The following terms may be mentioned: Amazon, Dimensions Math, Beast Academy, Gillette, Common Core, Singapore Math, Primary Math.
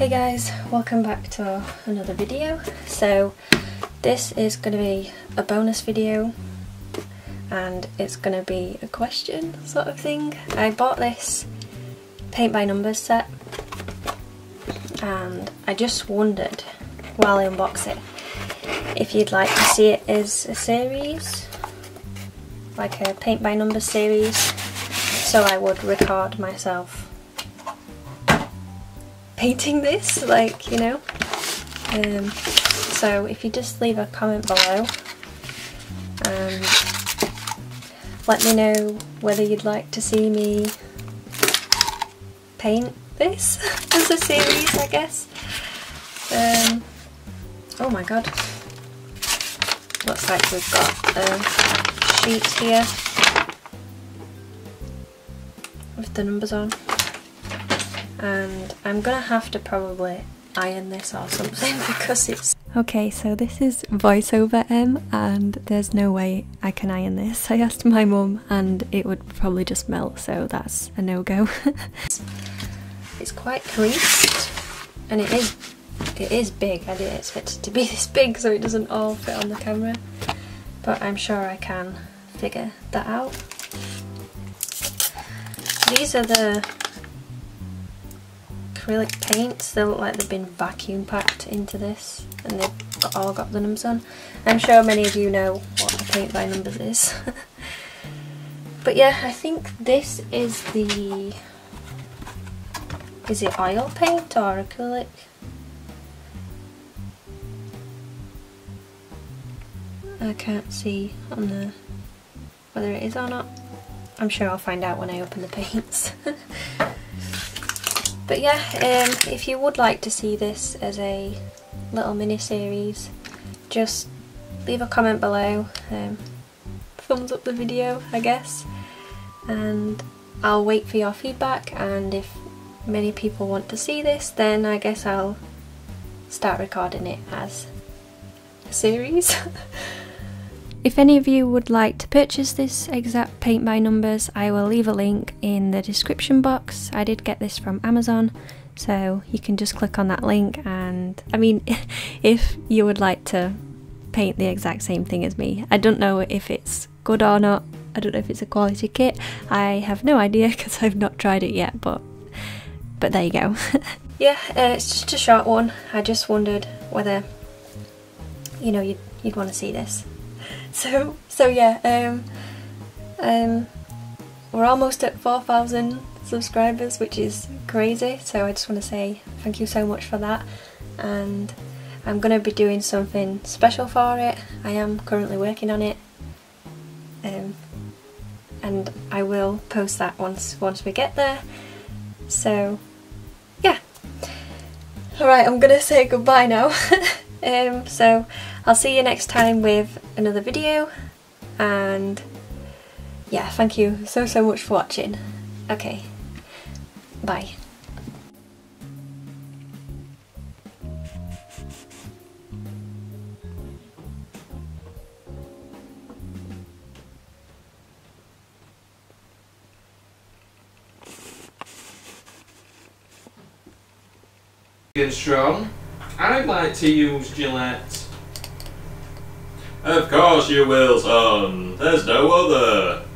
Hey guys, welcome back to another video. So this is going to be a bonus video and it's going to be a question sort of thing. I bought this paint by numbers set and I just wondered while I unbox it if you'd like to see it as a series, like a paint by numbers series, so I would record myself painting this, like, you know. So if you just leave a comment below and let me know whether you'd like to see me paint this as a series, I guess. Oh my god, looks like we've got a sheet here with the numbers on. And I'm gonna have to probably iron this or something because it's... Okay, so this is voiceover M and there's no way I can iron this. I asked my mum and it would probably just melt, so that's a no-go. It's quite creased and it is big. I didn't expect it to be this big, so it doesn't all fit on the camera. But I'm sure I can figure that out. These are the acrylic paints. They look like they've been vacuum packed into this and they've all got the numbers on. I'm sure many of you know what a paint by numbers is. But yeah, I think this is the... is it oil paint or acrylic? I can't see on the... whether it is or not. I'm sure I'll find out when I open the paints. But yeah, if you would like to see this as a little mini-series, just leave a comment below, thumbs up the video, I guess, and I'll wait for your feedback, and if many people want to see this, then I guess I'll start recording it as a series. If any of you would like to purchase this exact paint by numbers, I will leave a link in the description box. I did get this from Amazon, so you can just click on that link, and I mean, if you would like to paint the exact same thing as me. I don't know if it's good or not, I don't know if it's a quality kit, I have no idea because I've not tried it yet, but there you go. Yeah, it's just a short one. I just wondered whether, you know, you'd want to see this. So yeah, we're almost at 4,000 subscribers, which is crazy, so I just want to say thank you so much for that, and I'm going to be doing something special for it. I am currently working on it, and I will post that once we get there, so yeah. Alright, I'm going to say goodbye now. So I'll see you next time with another video, and yeah, thank you so much for watching. Okay, bye. And strong. I'd like to use Gillette. Of course you will, son. There's no other.